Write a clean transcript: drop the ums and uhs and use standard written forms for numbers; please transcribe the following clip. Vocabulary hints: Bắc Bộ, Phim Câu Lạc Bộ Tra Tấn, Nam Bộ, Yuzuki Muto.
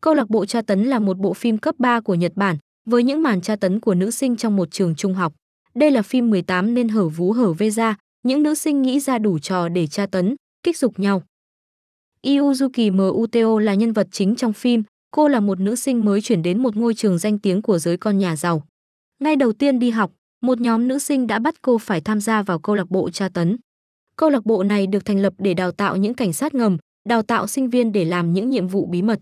Câu lạc bộ tra tấn là một bộ phim cấp 3 của Nhật Bản với những màn tra tấn của nữ sinh trong một trường trung học. Đây là phim 18 nên hở vú hở vê ra, những nữ sinh nghĩ ra đủ trò để tra tấn, kích dục nhau. Yuzuki Muto là nhân vật chính trong phim, cô là một nữ sinh mới chuyển đến một ngôi trường danh tiếng của giới con nhà giàu. Ngay đầu tiên đi học, một nhóm nữ sinh đã bắt cô phải tham gia vào câu lạc bộ tra tấn. Câu lạc bộ này được thành lập để đào tạo những cảnh sát ngầm, đào tạo sinh viên để làm những nhiệm vụ bí mật.